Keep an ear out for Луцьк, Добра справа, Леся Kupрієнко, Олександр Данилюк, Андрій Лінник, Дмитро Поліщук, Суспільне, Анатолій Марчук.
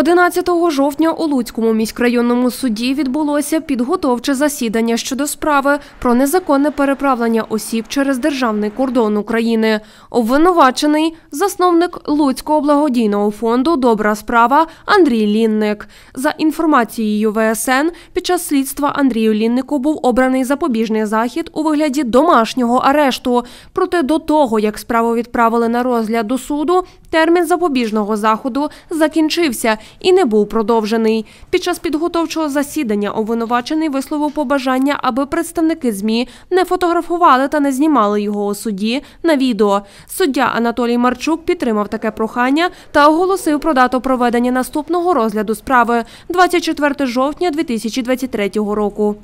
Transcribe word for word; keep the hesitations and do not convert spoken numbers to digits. одинадцятого жовтня у Луцькому міськрайонному суді відбулося підготовче засідання щодо справи про незаконне переправлення осіб через державний кордон України. Обвинувачений – засновник Луцького благодійного фонду «Добра справа» Андрій Лінник. За інформацією У В С Н, під час слідства Андрію Ліннику був обраний запобіжний захід у вигляді домашнього арешту. Проте до того, як справу відправили на розгляд до суду, термін запобіжного заходу закінчився і не був продовжений. Під час підготовчого засідання обвинувачений висловив побажання, аби представники З М І не фотографували та не знімали його у суді на відео. Суддя Анатолій Марчук підтримав таке прохання та оголосив про дату проведення наступного розгляду справи – двадцять четвертого жовтня дві тисячі двадцять третього року.